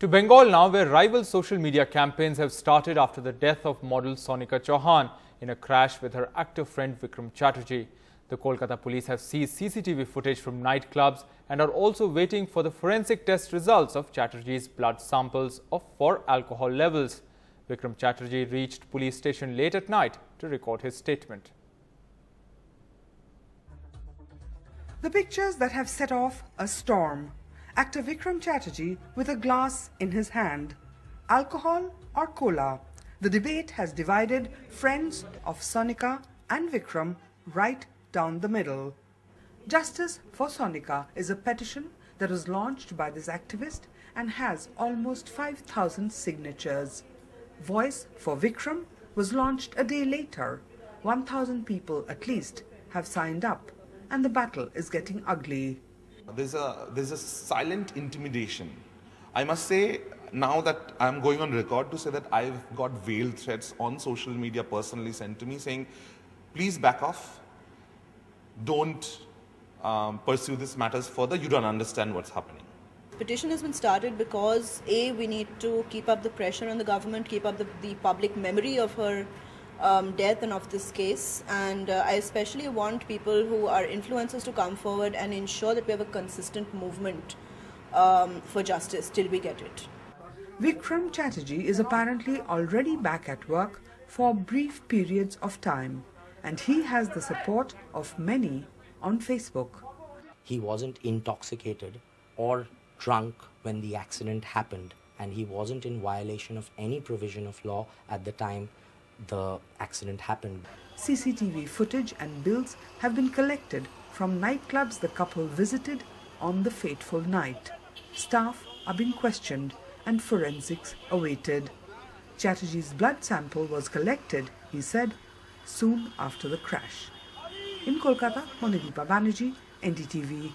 To Bengal now, where rival social media campaigns have started after the death of model Sonika Chauhan in a crash with her actor friend Vikram Chatterjee. The Kolkata police have seized CCTV footage from nightclubs and are also waiting for the forensic test results of Chatterjee's blood samples for alcohol levels. Vikram Chatterjee reached police station late at night to record his statement. The pictures that have set off a storm. Actor Vikram Chatterjee with a glass in his hand. Alcohol or cola? The debate has divided friends of Sonika and Vikram right down the middle. Justice for Sonika is a petition that was launched by this activist and has almost 5,000 signatures. Voice for Vikram was launched a day later. 1,000 people at least have signed up, and the battle is getting ugly. There's a silent intimidation. I must say, now that I'm going on record to say that I've got veiled threats on social media personally sent to me saying, please back off, don't pursue this matters further, you don't understand what's happening. Petition has been started because A, we need to keep up the pressure on the government, keep up the public memory of her death and of this case, and I especially want people who are influencers to come forward and ensure that we have a consistent movement for justice till we get it. Vikram Chatterjee is apparently already back at work for brief periods of time, and he has the support of many on Facebook. He wasn't intoxicated or drunk when the accident happened, and he wasn't in violation of any provision of law at the time the accident happened. CCTV footage and bills have been collected from nightclubs the couple visited on the fateful night. Staff are being questioned and forensics awaited. Chatterjee's blood sample was collected, he said, soon after the crash. In Kolkata, Monideepa Banerjie, NDTV.